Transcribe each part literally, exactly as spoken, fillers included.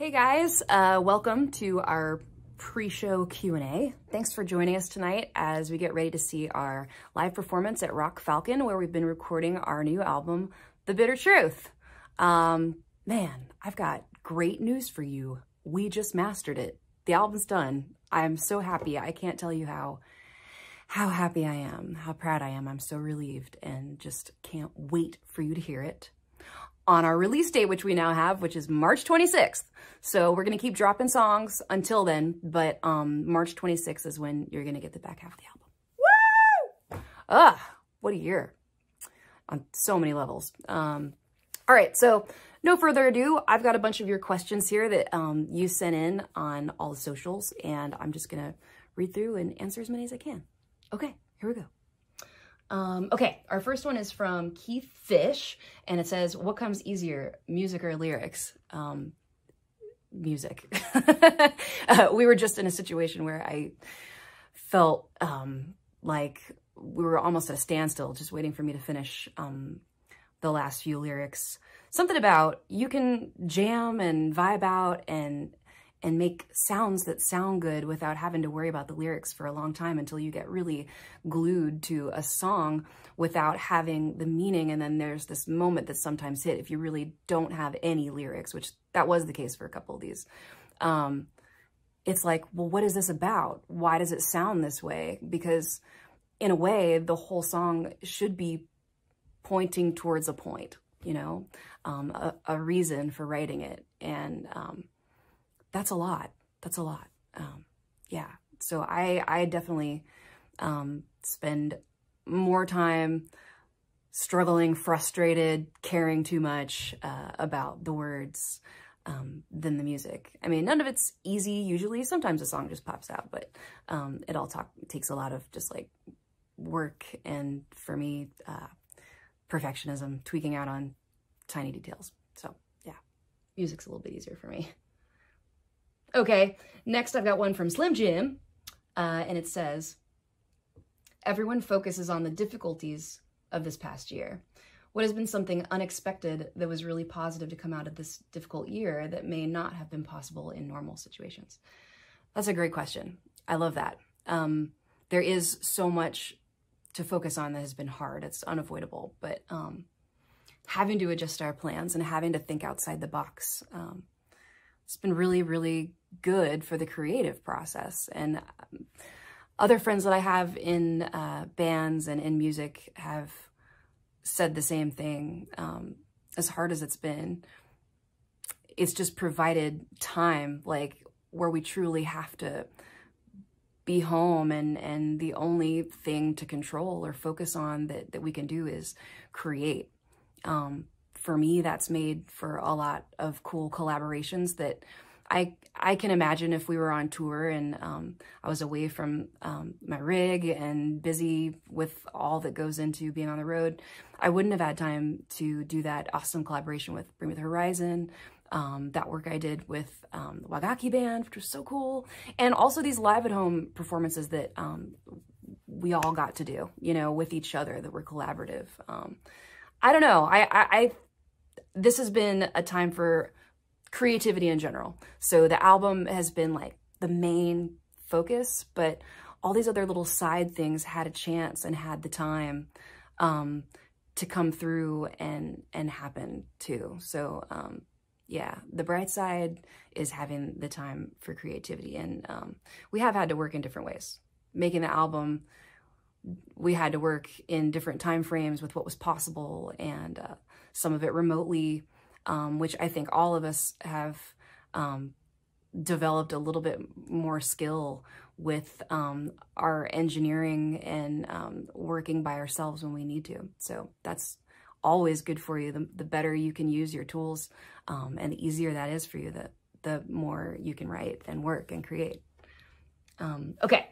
Hey guys, uh, welcome to our pre-show Q and A. Thanks for joining us tonight as we get ready to see our live performance at Rock Falcon, where we've been recording our new album, The Bitter Truth. Um, man, I've got great news for you. We just mastered it. The album's done. I'm so happy. I can't tell you how, how happy I am, how proud I am. I'm so relieved and just can't wait for you to hear it on our release date, which we now have, which is March twenty-sixth. So we're going to keep dropping songs until then, but um, March twenty-sixth is when you're going to get the back half of the album. Woo! Ugh, what a year on so many levels. Um, all right, so no further ado, I've got a bunch of your questions here that um, you sent in on all the socials, and I'm just going to read through and answer as many as I can. Okay, here we go. Um, okay, our first one is from Keith Fish, and it says, what comes easier, music or lyrics? Um, music. uh, we were just in a situation where I felt um, like we were almost at a standstill, just waiting for me to finish um, the last few lyrics. Something about you can jam and vibe out and and make sounds that sound good without having to worry about the lyrics for a long time until you get really glued to a song without having the meaning. And then there's this moment that sometimes hit if you really don't have any lyrics, which that was the case for a couple of these. Um, it's like, well, what is this about? Why does it sound this way? Because in a way, the whole song should be pointing towards a point, you know, um, a, a reason for writing it. And, um, That's a lot. That's a lot. Um, yeah. So I, I definitely um, spend more time struggling, frustrated, caring too much uh, about the words um, than the music. I mean, none of it's easy usually. Sometimes a song just pops out, but um, it all talk, it takes a lot of just like work and for me, uh, perfectionism, tweaking out on tiny details. So yeah, music's a little bit easier for me. Okay, next I've got one from Slim Jim, uh, and it says, everyone focuses on the difficulties of this past year. What has been something unexpected that was really positive to come out of this difficult year that may not have been possible in normal situations? That's a great question. I love that. Um, there is so much to focus on that has been hard. It's unavoidable, but um, having to adjust our plans and having to think outside the box, um, it's been really, really good for the creative process. And um, other friends that I have in uh, bands and in music have said the same thing. Um, as hard as it's been, it's just provided time, like where we truly have to be home, and, and the only thing to control or focus on that, that we can do is create. Um, For me, that's made for a lot of cool collaborations that I I can imagine if we were on tour and um, I was away from um, my rig and busy with all that goes into being on the road, I wouldn't have had time to do that awesome collaboration with Bring Me the Horizon, um, that work I did with um, the Wagakki Band, which was so cool, and also these live at home performances that um, we all got to do, you know, with each other that were collaborative. Um, I don't know. I I. I This has been a time for creativity in general. So the album has been like the main focus, but all these other little side things had a chance and had the time um, to come through and, and happen too. So um, yeah, the bright side is having the time for creativity. And um, we have had to work in different ways. Making the album, we had to work in different time frames with what was possible, and uh, some of it remotely, um, which I think all of us have um, developed a little bit more skill with um, our engineering and um, working by ourselves when we need to. So that's always good for you. The, the better you can use your tools um, and the easier that is for you, the, the more you can write and work and create. Um, okay,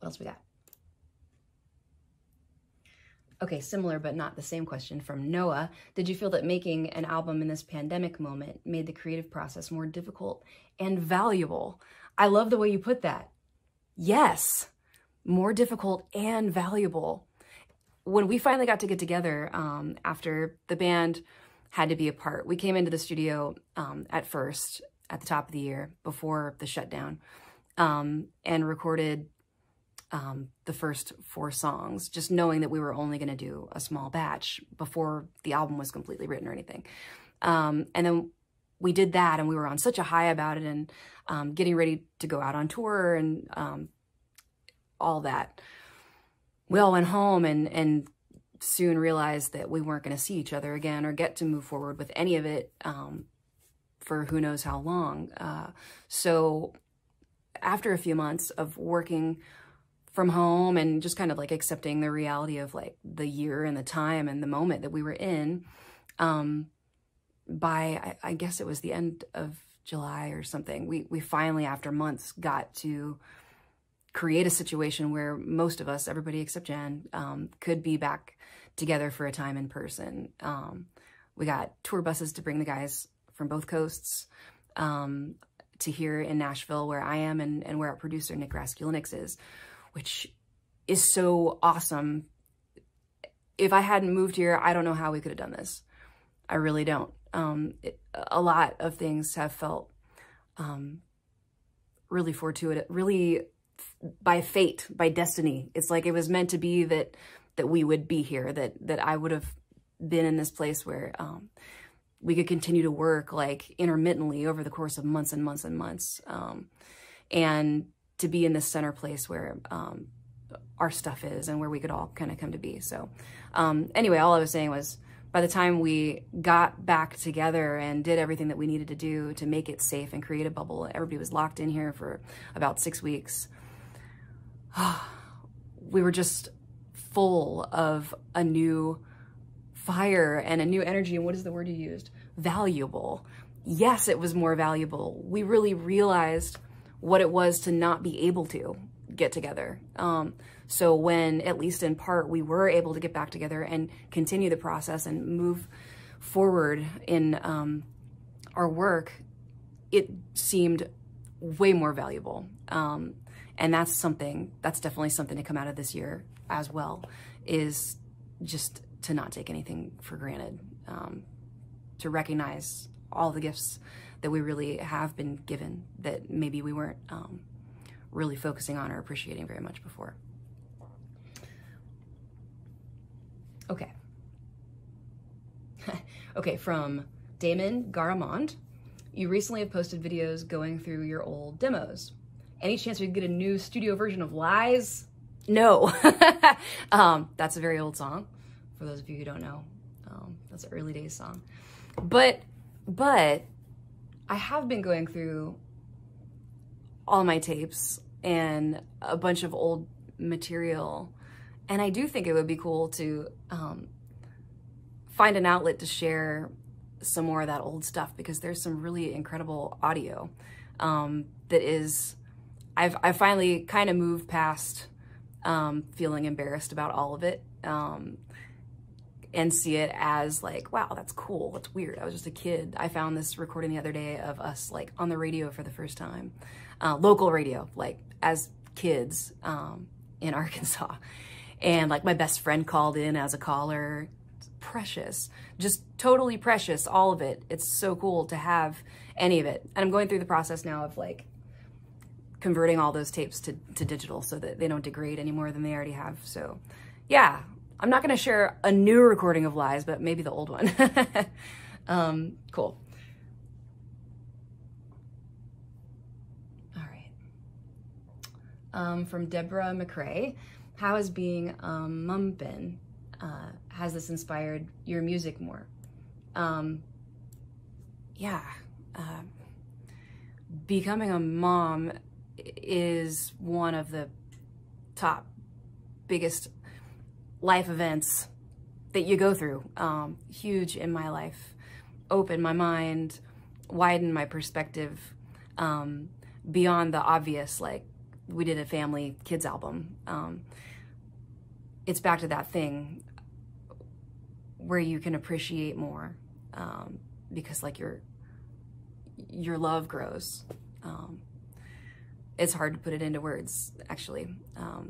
what else we got? Okay, similar but not the same question from Noah. Did you feel that making an album in this pandemic moment made the creative process more difficult and valuable? I love the way you put that. Yes, more difficult and valuable. When we finally got to get together um, after the band had to be apart. We came into the studio um, at first at the top of the year before the shutdown um, and recorded um, the first four songs, just knowing that we were only going to do a small batch before the album was completely written or anything. Um, and then we did that, and we were on such a high about it, and um, getting ready to go out on tour and um, all that. We all went home and, and soon realized that we weren't going to see each other again or get to move forward with any of it um, for who knows how long. Uh, so after a few months of working from home and just kind of like accepting the reality of like the year and the time and the moment that we were in, um, by, I, I guess it was the end of July or something, we, we finally, after months, got to create a situation where most of us, everybody except Jen, um, could be back together for a time in person. Um, we got tour buses to bring the guys from both coasts um, to here in Nashville where I am and, and where our producer Nick Rasculinux is, which is so awesome. If I hadn't moved here, I don't know how we could have done this. I really don't. Um, it, a lot of things have felt um, really fortuitous, really by fate, by destiny. It's like it was meant to be that that we would be here, that that I would have been in this place where um, we could continue to work like intermittently over the course of months and months and months, um, and to be in this center place where um, our stuff is and where we could all kind of come to be. So um, anyway, all I was saying was, by the time we got back together and did everything that we needed to do to make it safe and create a bubble, everybody was locked in here for about six weeks. We were just full of a new fire and a new energy. And what is the word you used? Valuable. Yes, it was more valuable. We really realized what it was to not be able to get together. Um, so when, at least in part, we were able to get back together and continue the process and move forward in um, our work, it seemed way more valuable. Um, And that's something, that's definitely something to come out of this year as well, is just to not take anything for granted, um, to recognize all the gifts that we really have been given that maybe we weren't um, really focusing on or appreciating very much before. Okay. Okay, from Damon Garamond, you recently have posted videos going through your old demos. Any chance we could get a new studio version of Lies? No. um, that's a very old song, for those of you who don't know. Um, that's an early days song. But, but I have been going through all my tapes and a bunch of old material, and I do think it would be cool to um, find an outlet to share some more of that old stuff, because there's some really incredible audio um, that is... I've, I finally kind of moved past um, feeling embarrassed about all of it um, and see it as like, wow, that's cool, that's weird. I was just a kid. I found this recording the other day of us like on the radio for the first time, uh, local radio, like as kids um, in Arkansas. And like my best friend called in as a caller. It's precious, just totally precious, all of it. It's so cool to have any of it. And I'm going through the process now of like, converting all those tapes to, to digital so that they don't degrade any more than they already have. So yeah, I'm not gonna share a new recording of Lies, but maybe the old one. um, cool. All right. Um, from Deborah McCray, how has being a mum been? Uh, has this inspired your music more? Um, yeah, uh, becoming a mom is one of the top biggest life events that you go through. Um, huge in my life, opened my mind, widened my perspective um, beyond the obvious. Like we did a family kids album. Um, it's back to that thing where you can appreciate more um, because like your, your love grows. Um, It's hard to put it into words, actually. Um,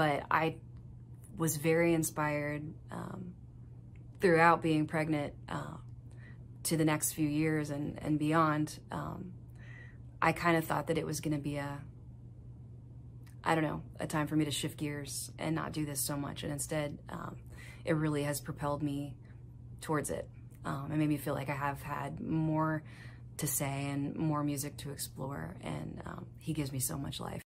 but I was very inspired um, throughout being pregnant uh, to the next few years and, and beyond, um, I kind of thought that it was going to be a, I don't know, a time for me to shift gears and not do this so much. And instead, um, it really has propelled me towards it. Um, it made me feel like I have had more to say and more music to explore. And um, he gives me so much life.